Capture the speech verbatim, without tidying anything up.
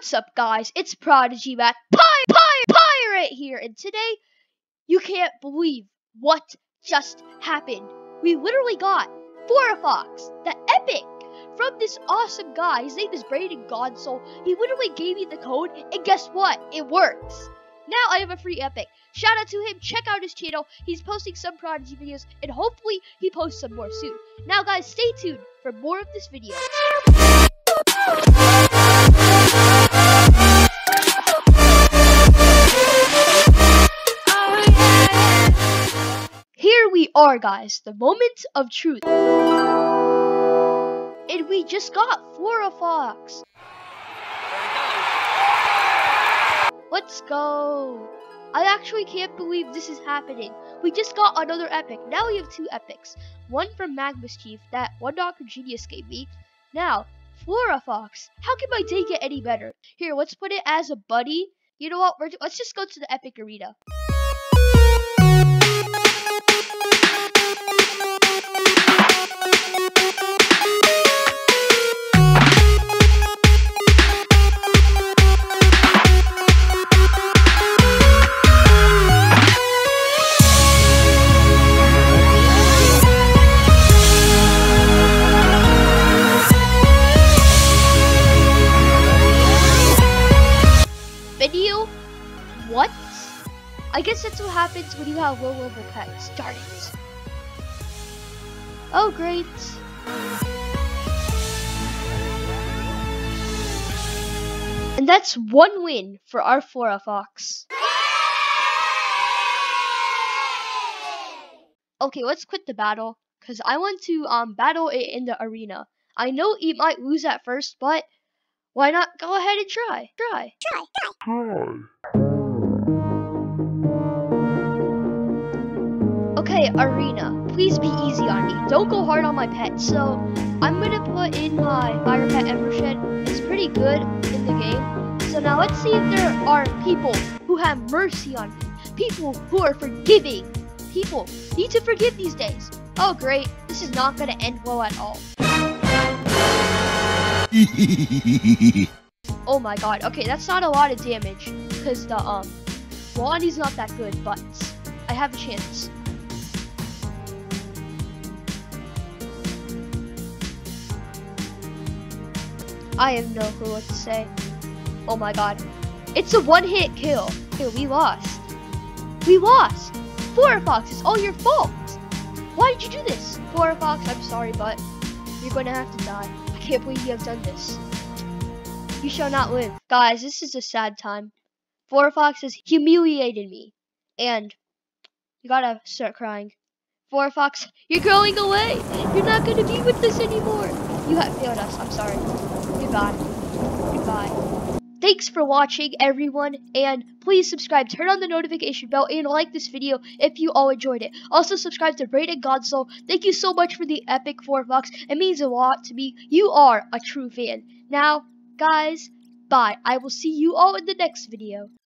What's up, guys? It's Prodigy Math Pi- Pi- Pirate here, and today, you can't believe what just happened. We literally got FloraFox, the epic, from this awesome guy. His name is Braeden Gosnell. He literally gave me the code, and guess what? It works. Now I have a free epic. Shout out to him. Check out his channel. He's posting some Prodigy videos, and hopefully, he posts some more soon. Now, guys, stay tuned for more of this video. We are, guys, the moment of truth, and we just got FloraFox. Let's go. I actually can't believe this is happening. We just got another epic. Now we have two epics, one from Magmischief that one Doctor Genius gave me, now FloraFox. How can my day get any better? Here, let's put it as a buddy. You know what, We're let's just go to the epic arena. Video? What? I guess that's what happens when you have low level pets. Darn it. Oh, great. And that's one win for our FloraFox. Okay, let's quit the battle, because I want to um battle it in the arena. I know it might lose at first, but why not go ahead and try? Try. Try. Try. Okay, arena. Please be easy on me. Don't go hard on my pet. So, I'm gonna put in my fire pet Embershed. It's pretty good in the game. So now let's see if there are people who have mercy on me. People who are forgiving. People need to forgive these days. Oh great, this is not gonna end well at all. Oh my god. Okay, that's not a lot of damage because the um Wondie's not that good, but I have a chance. I have no clue what to say. Oh my god. It's a one-hit kill. Okay, we lost. We lost. FloraFox, it's all your fault. Why did you do this? FloraFox, I'm sorry, but you're gonna have to die. I can't believe you have done this. You shall not live. Guys, this is a sad time. FloraFox has humiliated me. And you gotta start crying. FloraFox, you're going away. You're not gonna be with us anymore. You have failed us. I'm sorry. Goodbye. Goodbye. Thanks for watching, everyone. And please subscribe, turn on the notification bell, and like this video if you all enjoyed it. Also, subscribe to Braeden Gosnell. Thank you so much for the epic FloraFox. It means a lot to me. You are a true fan. Now, guys, bye. I will see you all in the next video.